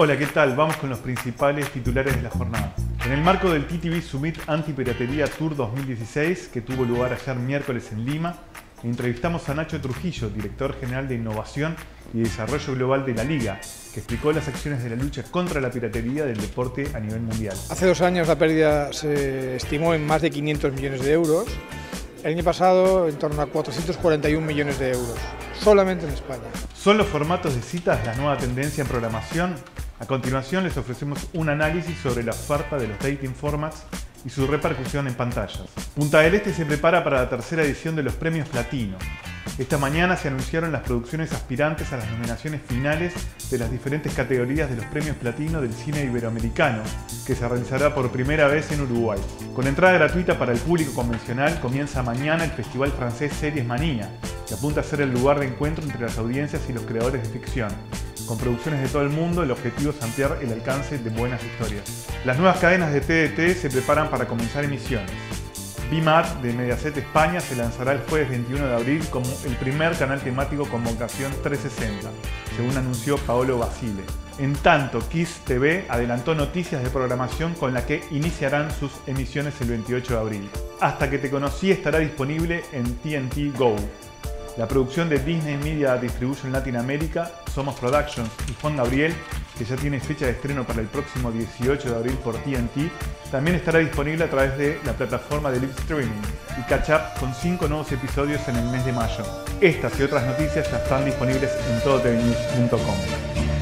Hola, ¿qué tal? Vamos con los principales titulares de la jornada. En el marco del TTV Summit Anti-Piratería Tour 2016, que tuvo lugar ayer miércoles en Lima, entrevistamos a Nacho Trujillo, director general de Innovación y Desarrollo Global de la Liga, que explicó las acciones de la lucha contra la piratería del deporte a nivel mundial. Hace 2 años la pérdida se estimó en más de 500 millones de euros. El año pasado, en torno a 441 millones de euros, solamente en España. ¿Son los formatos de citas la nueva tendencia en programación? A continuación les ofrecemos un análisis sobre la oferta de los dating formats y su repercusión en pantallas. Punta del Este se prepara para la tercera edición de los Premios Platino. Esta mañana se anunciaron las producciones aspirantes a las nominaciones finales de las diferentes categorías de los Premios Platino del Cine Iberoamericano, que se realizará por primera vez en Uruguay. Con entrada gratuita para el público convencional, comienza mañana el festival francés Series Mania, que apunta a ser el lugar de encuentro entre las audiencias y los creadores de ficción. Con producciones de todo el mundo, el objetivo es ampliar el alcance de buenas historias. Las nuevas cadenas de TDT se preparan para comenzar emisiones. Be Mad de Mediaset España se lanzará el jueves 21 de abril como el primer canal temático con vocación 360, según anunció Paolo Vasile. En tanto, KISS TV adelantó noticias de programación con la que iniciarán sus emisiones el 28 de abril. Hasta que te conocí estará disponible en TNT Go. La producción de Disney Media Distribution Latin America, Somos Productions y Juan Gabriel, que ya tiene fecha de estreno para el próximo 18 de abril por TNT, también estará disponible a través de la plataforma de live streaming y catch up con 5 nuevos episodios en el mes de mayo. Estas y otras noticias ya están disponibles en todotvnews.com.